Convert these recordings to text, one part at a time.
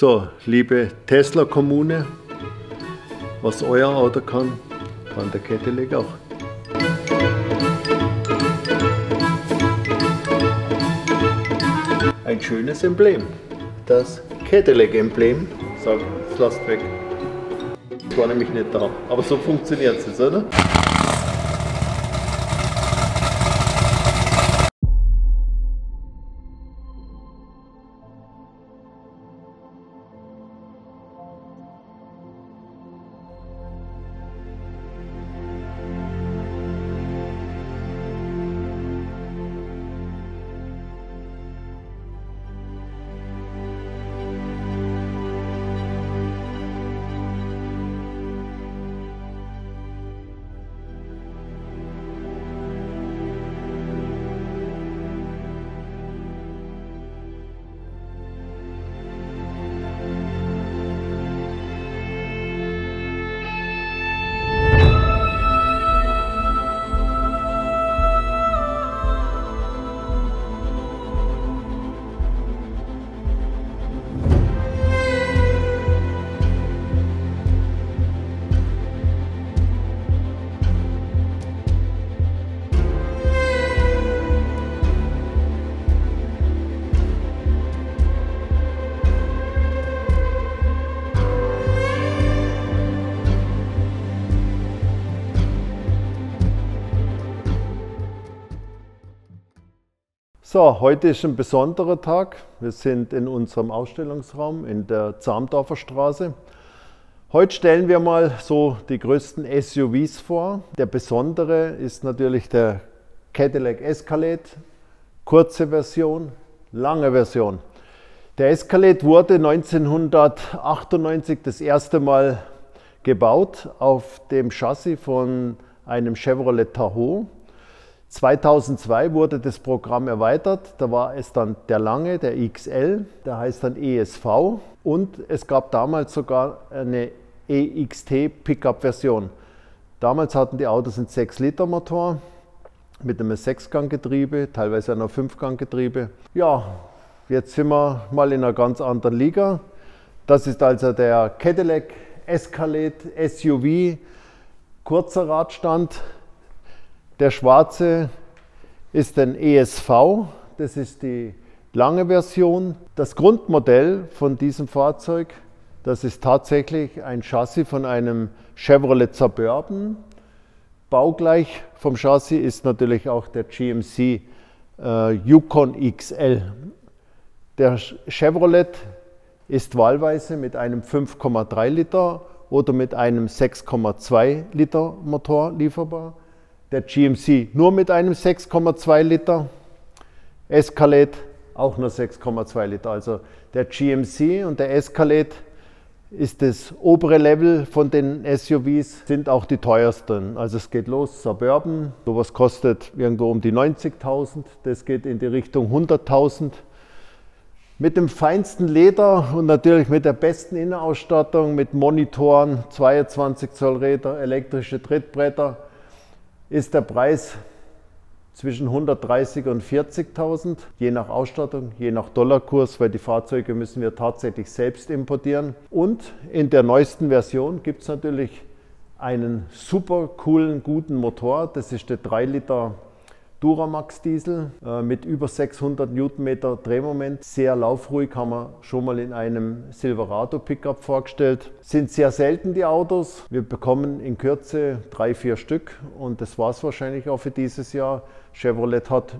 So, liebe Tesla-Kommune, was euer Auto kann der Cadillac auch. Ein schönes Emblem. Das Cadillac-Emblem. Sag, das lasst weg. Das war nämlich nicht da. Aber so funktioniert es jetzt, oder? So, heute ist ein besonderer Tag. Wir sind in unserem Ausstellungsraum in der Zarmdorfer Straße. Heute stellen wir mal so die größten SUVs vor. Der besondere ist natürlich der Cadillac Escalade. Kurze Version, lange Version. Der Escalade wurde 1998 das erste Mal gebaut auf dem Chassis von einem Chevrolet Tahoe. 2002 wurde das Programm erweitert, da war es dann der lange, der XL, der heißt dann ESV, und es gab damals sogar eine EXT Pickup-Version. Damals hatten die Autos einen 6-Liter-Motor mit einem 6-Gang-Getriebe, teilweise einem 5-Gang-Getriebe. Ja, jetzt sind wir mal in einer ganz anderen Liga. Das ist also der Cadillac Escalade SUV, kurzer Radstand. Der schwarze ist ein ESV, das ist die lange Version. Das Grundmodell von diesem Fahrzeug, das ist tatsächlich ein Chassis von einem Chevrolet Suburban. Baugleich vom Chassis ist natürlich auch der GMC Yukon XL. Der Chevrolet ist wahlweise mit einem 5,3 Liter oder mit einem 6,2 Liter Motor lieferbar. Der GMC nur mit einem 6,2 Liter, Escalade auch nur 6,2 Liter. Also der GMC und der Escalade ist das obere Level von den SUVs, sind auch die teuersten. Also es geht los, Suburban, sowas kostet irgendwo um die 90.000, das geht in die Richtung 100.000. Mit dem feinsten Leder und natürlich mit der besten Innenausstattung, mit Monitoren, 22 Zoll Räder, elektrische Trittbretter, ist der Preis zwischen 130.000 und 40.000, je nach Ausstattung, je nach Dollarkurs, weil die Fahrzeuge müssen wir tatsächlich selbst importieren. Und in der neuesten Version gibt es natürlich einen super coolen, guten Motor. Das ist der 3 Liter Duramax Diesel mit über 600 Newtonmeter Drehmoment. Sehr laufruhig, haben wir schon mal in einem Silverado Pickup vorgestellt. Sind sehr selten die Autos. Wir bekommen in Kürze 3-4 Stück und das war es wahrscheinlich auch für dieses Jahr. Chevrolet hat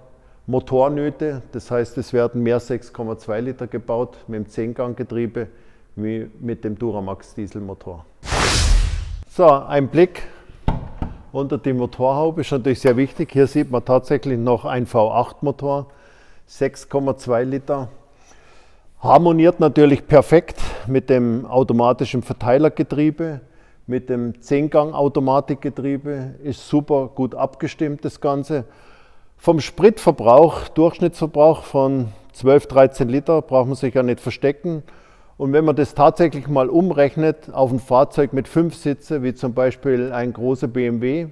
Motornöte, das heißt, es werden mehr 6,2 Liter gebaut mit dem 10-Gang-Getriebe wie mit dem Duramax Dieselmotor. So, ein Blick unter die Motorhaube ist natürlich sehr wichtig. Hier sieht man tatsächlich noch einen V8-Motor, 6,2 Liter. Harmoniert natürlich perfekt mit dem automatischen Verteilergetriebe, mit dem 10-Gang-Automatikgetriebe, ist super gut abgestimmt das Ganze. Vom Spritverbrauch, Durchschnittsverbrauch von 12, 13 Liter, braucht man sich ja nicht verstecken. Und wenn man das tatsächlich mal umrechnet auf ein Fahrzeug mit 5 Sitze, wie zum Beispiel ein großer BMW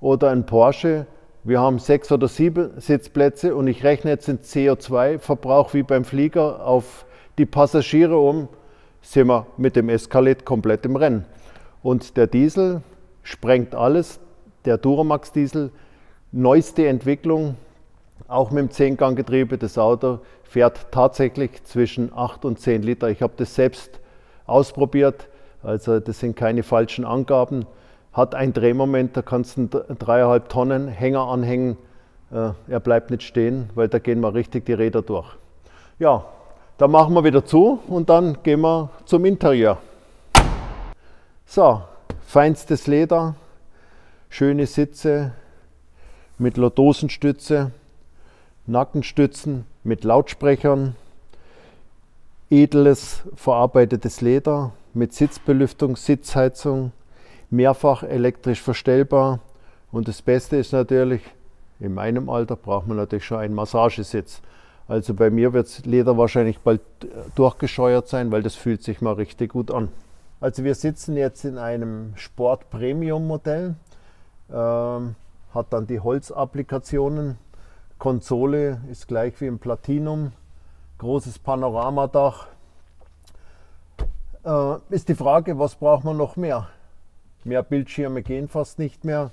oder ein Porsche, wir haben 6 oder 7 Sitzplätze und ich rechne jetzt den CO2-Verbrauch wie beim Flieger auf die Passagiere um, sind wir mit dem Escalade komplett im Rennen. Und der Diesel sprengt alles, der Duramax Diesel, neueste Entwicklung, auch mit dem 10-Gang-Getriebe. Das Auto fährt tatsächlich zwischen 8 und 10 Liter. Ich habe das selbst ausprobiert, also das sind keine falschen Angaben. Hat ein Drehmoment, da kannst du einen 3,5 Tonnen Hänger anhängen, er bleibt nicht stehen, weil da gehen mal richtig die Räder durch. Ja, da machen wir wieder zu und dann gehen wir zum Interieur. So, feinstes Leder, schöne Sitze mit Lordosenstütze, Nackenstützen mit Lautsprechern, edles verarbeitetes Leder mit Sitzbelüftung, Sitzheizung, mehrfach elektrisch verstellbar, und das Beste ist natürlich, in meinem Alter braucht man natürlich schon einen Massagesitz. Also bei mir wird das Leder wahrscheinlich bald durchgescheuert sein, weil das fühlt sich mal richtig gut an. Also wir sitzen jetzt in einem Sport-Premium-Modell, hat dann die Holzapplikationen, Konsole ist gleich wie im Platinum, großes Panoramadach. Ist die Frage, was braucht man noch mehr? Mehr Bildschirme gehen fast nicht mehr.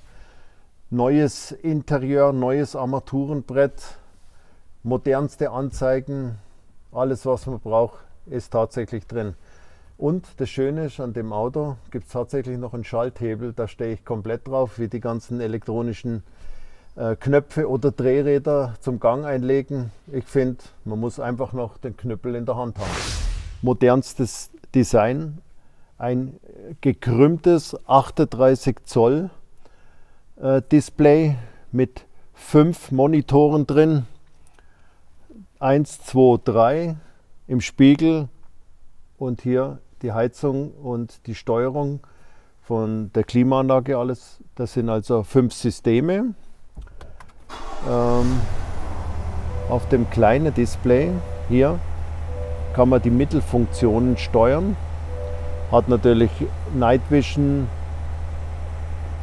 Neues Interieur, neues Armaturenbrett, modernste Anzeigen, alles was man braucht, ist tatsächlich drin. Und das Schöne ist, an dem Auto gibt es tatsächlich noch einen Schalthebel, da stehe ich komplett drauf, wie die ganzen elektronischen Knöpfe oder Drehräder zum Gang einlegen. Ich finde, man muss einfach noch den Knüppel in der Hand haben. Modernstes Design, ein gekrümmtes 38 Zoll Display mit 5 Monitoren drin, 1, 2, 3 im Spiegel und hier die Heizung und die Steuerung von der Klimaanlage, alles. Das sind also 5 Systeme auf dem kleinen Display. Hier kann man die Mittelfunktionen steuern, hat natürlich Night Vision,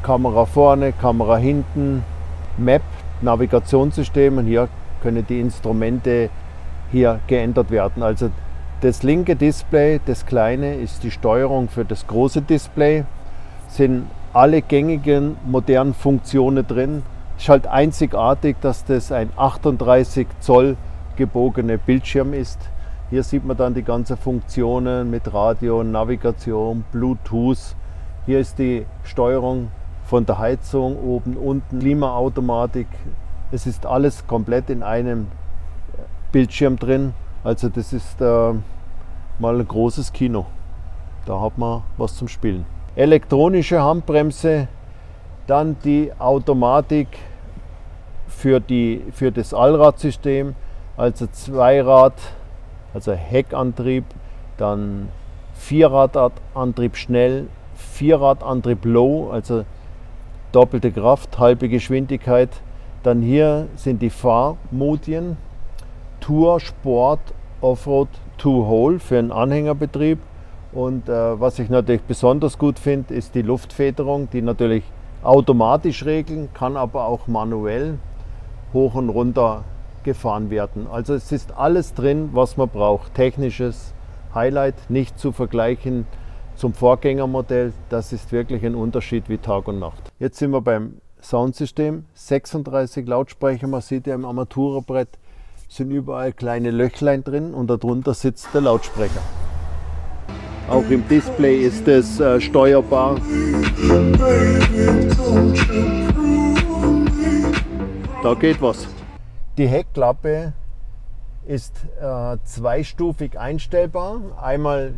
Kamera vorne, Kamera hinten, Map, Navigationssystem, und hier können die Instrumente hier geändert werden. Also das linke Display, das kleine, ist die Steuerung für das große Display. Sind alle gängigen modernen Funktionen drin. Ist halt einzigartig, dass das ein 38 Zoll gebogener Bildschirm ist. Hier sieht man dann die ganzen Funktionen mit Radio, Navigation, Bluetooth. Hier ist die Steuerung von der Heizung, oben, unten, Klimaautomatik. Es ist alles komplett in einem Bildschirm drin. Also das ist mal ein großes Kino. Da hat man was zum Spielen. Elektronische Handbremse, dann die Automatik für das Allradsystem, also Zweirad, also Heckantrieb, dann Vierradantrieb schnell, Vierradantrieb low, also doppelte Kraft, halbe Geschwindigkeit. Dann hier sind die Fahrmodien, Tour, Sport, Offroad, Two-Hole für einen Anhängerbetrieb. Und was ich natürlich besonders gut finde, ist die Luftfederung, die natürlich automatisch regeln kann, aber auch manuell hoch und runter gefahren werden. Also es ist alles drin, was man braucht. Technisches Highlight, nicht zu vergleichen zum Vorgängermodell. Das ist wirklich ein Unterschied wie Tag und Nacht. Jetzt sind wir beim Soundsystem. 36 Lautsprecher, man sieht ja im Armaturenbrett, sind überall kleine Löchlein drin und darunter sitzt der Lautsprecher. Auch im Display ist es steuerbar. Da geht was. Die Heckklappe ist zweistufig einstellbar. Einmal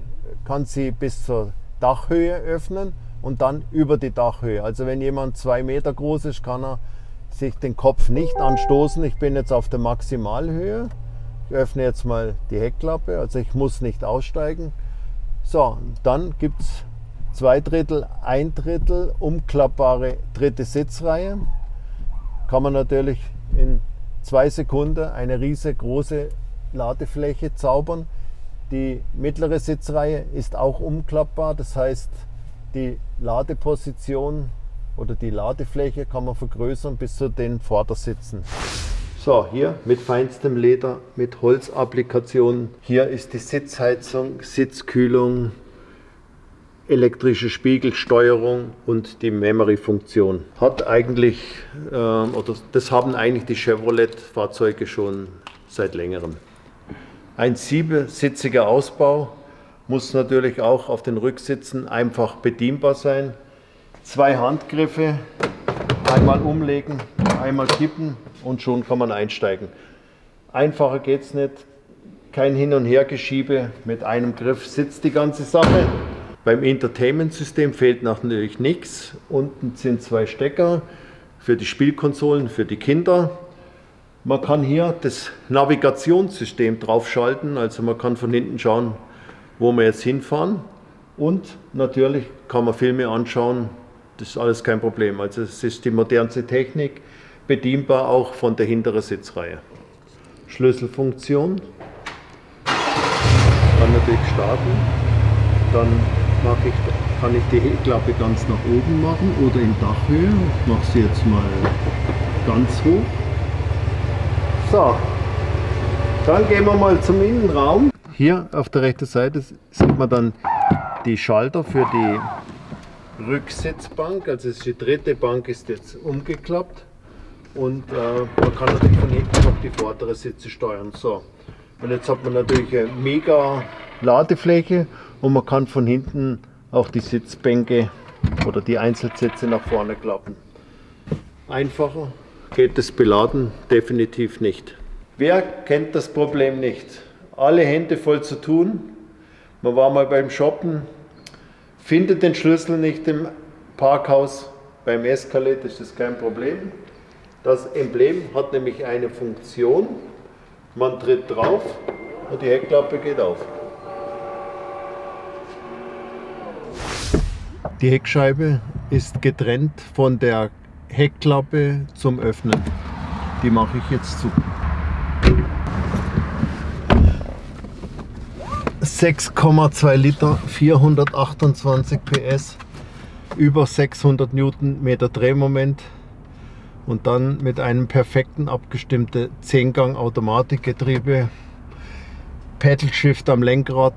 kann sie bis zur Dachhöhe öffnen und dann über die Dachhöhe. Also wenn jemand 2 Meter groß ist, kann er sich den Kopf nicht anstoßen. Ich bin jetzt auf der Maximalhöhe. Ich öffne jetzt mal die Heckklappe, also ich muss nicht aussteigen. So, dann gibt es 2/3, 1/3 umklappbare dritte Sitzreihe. Kann man natürlich in 2 Sekunden eine riesengroße Ladefläche zaubern. Die mittlere Sitzreihe ist auch umklappbar, das heißt, die Ladeposition oder die Ladefläche kann man vergrößern bis zu den Vordersitzen. So, hier mit feinstem Leder, mit Holzapplikationen. Hier ist die Sitzheizung, Sitzkühlung, elektrische Spiegelsteuerung und die Memory-Funktion. Hat eigentlich, oder das haben eigentlich die Chevrolet-Fahrzeuge schon seit längerem. Ein 7-sitziger Ausbau muss natürlich auch auf den Rücksitzen einfach bedienbar sein. 2 Handgriffe, einmal umlegen, einmal kippen und schon kann man einsteigen. Einfacher geht es nicht, kein Hin- und Hergeschiebe, mit einem Griff sitzt die ganze Sache. Beim Entertainment-System fehlt natürlich nichts. Unten sind 2 Stecker für die Spielkonsolen, für die Kinder. Man kann hier das Navigationssystem draufschalten, also man kann von hinten schauen, wo wir jetzt hinfahren. Und natürlich kann man Filme anschauen, das ist alles kein Problem. Also es ist die modernste Technik, bedienbar auch von der hinteren Sitzreihe. Schlüsselfunktion, kann natürlich starten, dann kann ich die Heckklappe ganz nach oben machen oder in Dachhöhe. Ich mache sie jetzt mal ganz hoch. So, dann gehen wir mal zum Innenraum. Hier auf der rechten Seite sieht man dann die Schalter für die Rücksitzbank, also die dritte Bank ist jetzt umgeklappt. Und man kann natürlich von hinten noch die vordere Sitze steuern. So. Und jetzt hat man natürlich eine mega Ladefläche und man kann von hinten auch die Sitzbänke oder die Einzelsitze nach vorne klappen. Einfacher geht das Beladen definitiv nicht. Wer kennt das Problem nicht? Alle Hände voll zu tun. Man war mal beim Shoppen, findet den Schlüssel nicht im Parkhaus. Beim Escalade ist das kein Problem. Das Emblem hat nämlich eine Funktion, man tritt drauf und die Heckklappe geht auf. Die Heckscheibe ist getrennt von der Heckklappe zum Öffnen. Die mache ich jetzt zu. 6,2 Liter, 428 PS, über 600 Newtonmeter Drehmoment. Und dann mit einem perfekten abgestimmten 10-Gang-Automatikgetriebe, Paddle-Shift am Lenkrad,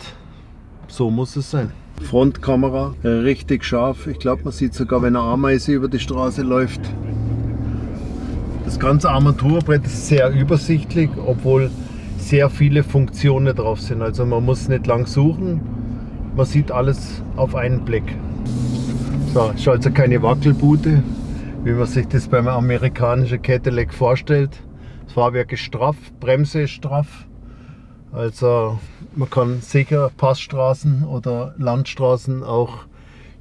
so muss es sein. Frontkamera, richtig scharf, ich glaube man sieht sogar, wenn eine Ameise über die Straße läuft. Das ganze Armaturbrett ist sehr übersichtlich, obwohl sehr viele Funktionen drauf sind, also man muss nicht lang suchen, man sieht alles auf einen Blick. So, ist also keine Wackelbute, wie man sich das beim amerikanischen Cadillac vorstellt. Das Fahrwerk ist straff, Bremse ist straff. Also man kann sicher Passstraßen oder Landstraßen auch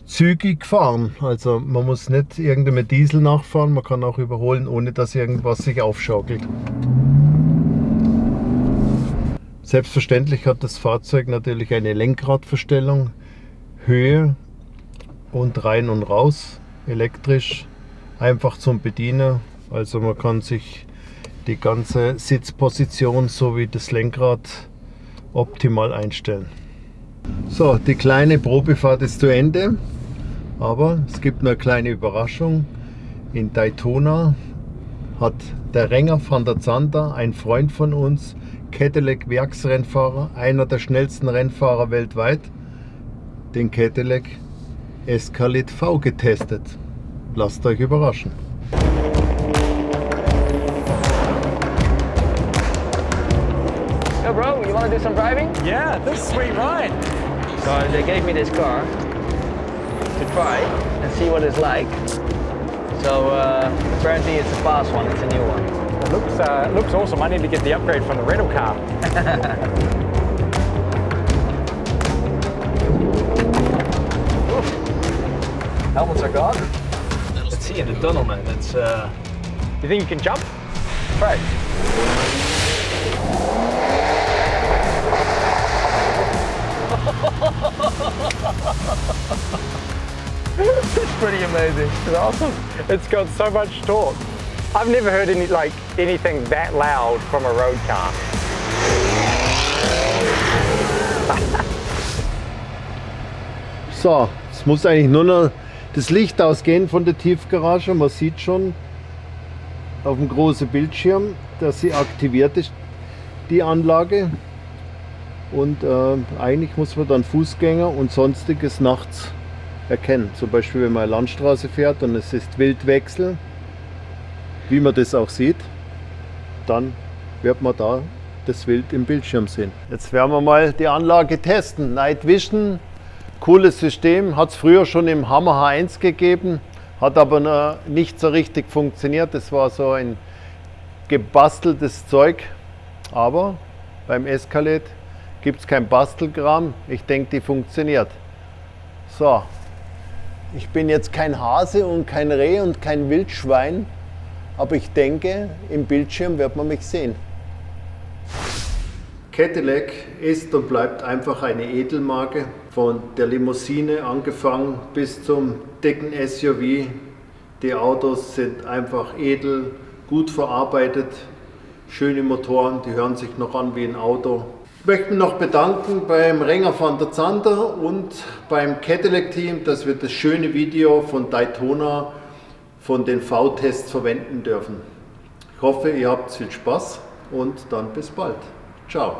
zügig fahren. Also man muss nicht irgendeinem Diesel nachfahren, man kann auch überholen, ohne dass irgendwas sich aufschaukelt. Selbstverständlich hat das Fahrzeug natürlich eine Lenkradverstellung, Höhe und rein und raus, elektrisch. Einfach zum Bedienen, also man kann sich die ganze Sitzposition sowie das Lenkrad optimal einstellen. So, die kleine Probefahrt ist zu Ende, aber es gibt eine kleine Überraschung. In Daytona hat der Renger van der Zande, ein Freund von uns, Cadillac Werksrennfahrer, einer der schnellsten Rennfahrer weltweit, den Cadillac Escalade V getestet. Lasst euch überraschen. Yo bro, you want to do some driving? Yeah, this is a sweet ride. So they gave me this car to try and see what it's like. So apparently it's a fast one, it's a new one. It looks awesome, I need to get the upgrade from the rental car. Helmets are gone. See in the tunnel, man. It's you think you can jump? Try it. It's pretty amazing. It's awesome. It's got so much torque. I've never heard anything that loud from a road car. So, es muss eigentlich nur noch das Licht ausgehen von der Tiefgarage, man sieht schon auf dem großen Bildschirm, dass sie aktiviert ist, die Anlage. Und eigentlich muss man dann Fußgänger und Sonstiges nachts erkennen. Zum Beispiel, wenn man eine Landstraße fährt und es ist Wildwechsel, wie man das auch sieht, dann wird man da das Wild im Bildschirm sehen. Jetzt werden wir mal die Anlage testen. Night Vision, cooles System, hat es früher schon im Hummer H1 gegeben, hat aber nicht so richtig funktioniert. Das war so ein gebasteltes Zeug, aber beim Escalade gibt es kein Bastelkram. Ich denke, die funktioniert. So, ich bin jetzt kein Hase und kein Reh und kein Wildschwein, aber ich denke, im Bildschirm wird man mich sehen. Cadillac ist und bleibt einfach eine Edelmarke. Von der Limousine angefangen bis zum dicken SUV. Die Autos sind einfach edel, gut verarbeitet, schöne Motoren, die hören sich noch an wie ein Auto. Ich möchte mich noch bedanken beim Renger van der Zande und beim Cadillac Team, dass wir das schöne Video von Daytona von den V-Tests verwenden dürfen. Ich hoffe, ihr habt viel Spaß und dann bis bald. Ciao.